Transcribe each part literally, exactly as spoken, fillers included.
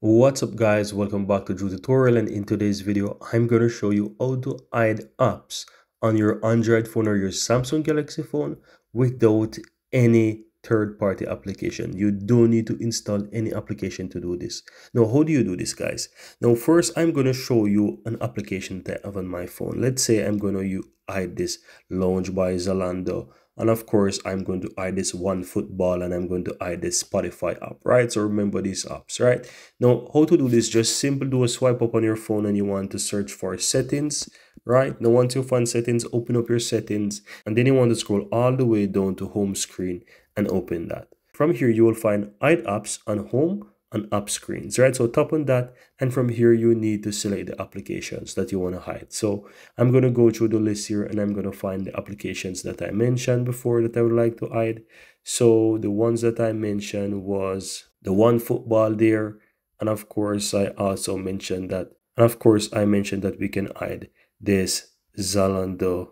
What's up guys, welcome back to Drew Tutorial, and in today's video I'm going to show you how to hide apps on your Android phone or your Samsung Galaxy phone without any third-party application. You don't need to install any application to do this. Now how do you do this guys? Now first I'm going to show you an application that I have on my phone. Let's say I'm going to hide this Launch by Zalando. And of course, I'm going to hide this OneFootball, and I'm going to hide this Spotify app, right? So remember these apps, right? Now, how to do this? Just simply do a swipe up on your phone and you want to search for settings, right? Now, once you find settings, open up your settings, and then you want to scroll all the way down to home screen and open that. From here, you will find hide apps on home and app screens, right? So tap on that, and from here, you need to select the applications that you want to hide. So I'm going to go through the list here, and I'm going to find the applications that I mentioned before that I would like to hide. So the ones that I mentioned was the OneFootball there, and of course, I also mentioned that, and of course, I mentioned that we can hide this Zalando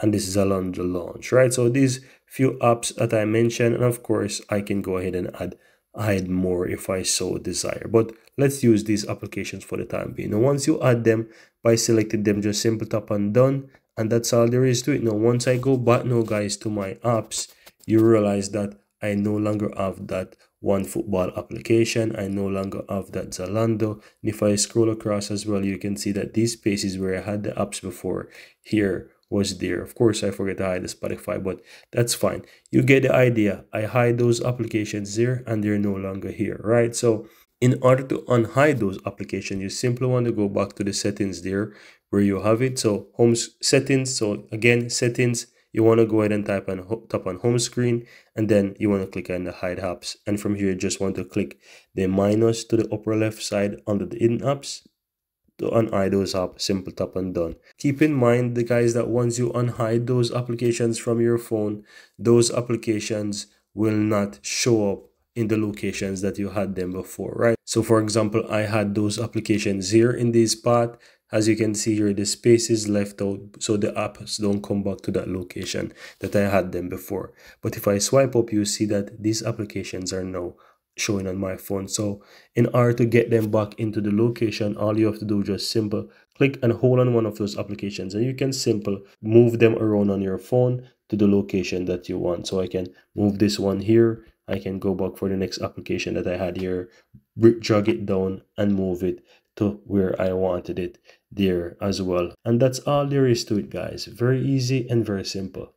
and this Zalando Launch, right? So these few apps that I mentioned, and of course, I can go ahead and add hide more if I so desire, but let's use these applications for the time being. Now once you add them, by selecting them, just simply tap on done, and that's all there is to it. Now once I go back now guys to my apps, you realize that I no longer have that OneFootball application, I no longer have that Zalando, and if I scroll across as well, you can see that these spaces where I had the apps before here was there. Of course, I forget to hide the Spotify, but that's fine. You get the idea. I hide those applications there and they're no longer here, right? So in order to unhide those applications, you simply want to go back to the settings there where you have it. So home settings. So again, settings, you want to go ahead and type on tap on home screen, and then you want to click on the hide apps. And from here, you just want to click the minus to the upper left side under the hidden apps. To unhide those apps, simple tap and done. Keep in mind the guys that once you unhide those applications from your phone, those applications will not show up in the locations that you had them before, right? So for example, I had those applications here in this part. As you can see here, the space is left out, so the apps don't come back to that location that I had them before. But if I swipe up, you see that these applications are now showing on my phone. So in order to get them back into the location, all you have to do is just simple click and hold on one of those applications, and you can simple move them around on your phone to the location that you want. So I can move this one here, I can go back for the next application that I had here, drag it down and move it to where I wanted it there as well. And that's all there is to it guys. Very easy and very simple.